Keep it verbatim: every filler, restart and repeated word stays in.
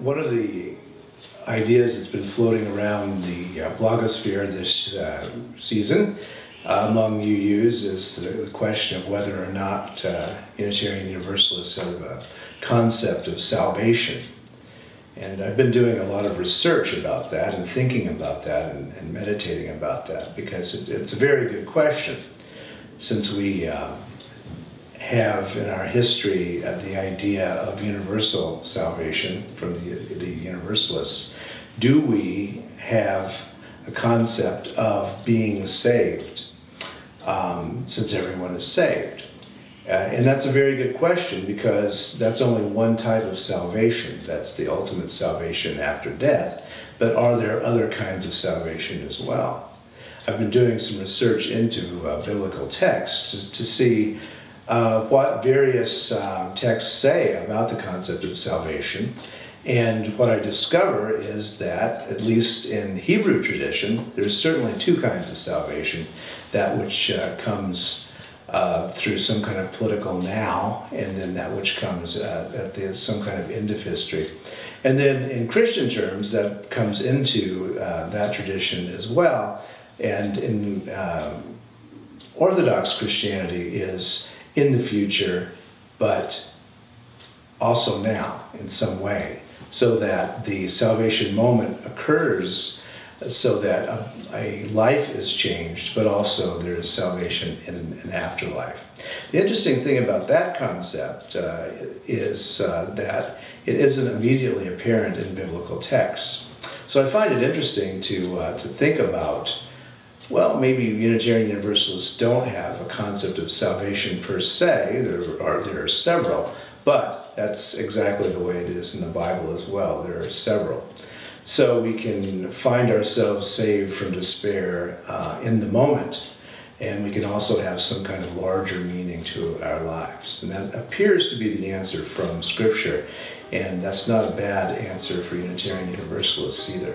one of the ideas that's been floating around the uh, blogosphere this uh, season uh, among you youths is the, the question of whether or not uh, Unitarian Universalists have a concept of salvation. And I've been doing a lot of research about that and thinking about that and, and meditating about that, because it, it's a very good question, since we uh, have in our history uh, the idea of universal salvation from the, the Universalists. Do we have a concept of being saved, um, since everyone is saved? Uh, and that's a very good question, because that's only one type of salvation. That's the ultimate salvation after death. But are there other kinds of salvation as well? I've been doing some research into uh, biblical texts to, to see uh, what various uh, texts say about the concept of salvation. And what I discover is that, at least in Hebrew tradition, there's certainly two kinds of salvation, that which uh, comes Uh, through some kind of political now, and then that which comes uh, at the, some kind of end of history. And then in Christian terms, that comes into uh, that tradition as well. And in uh, Orthodox Christianity is in the future, but also now in some way, so that the salvation moment occurs so that a, a life is changed, but also there is salvation in an afterlife. The interesting thing about that concept uh, is uh, that it isn't immediately apparent in biblical texts. So I find it interesting to, uh, to think about, well, maybe Unitarian Universalists don't have a concept of salvation per se. There are, there are several, but that's exactly the way it is in the Bible as well. There are several. So we can find ourselves saved from despair uh, in the moment, and we can also have some kind of larger meaning to our lives. And that appears to be the answer from Scripture, and that's not a bad answer for Unitarian Universalists either.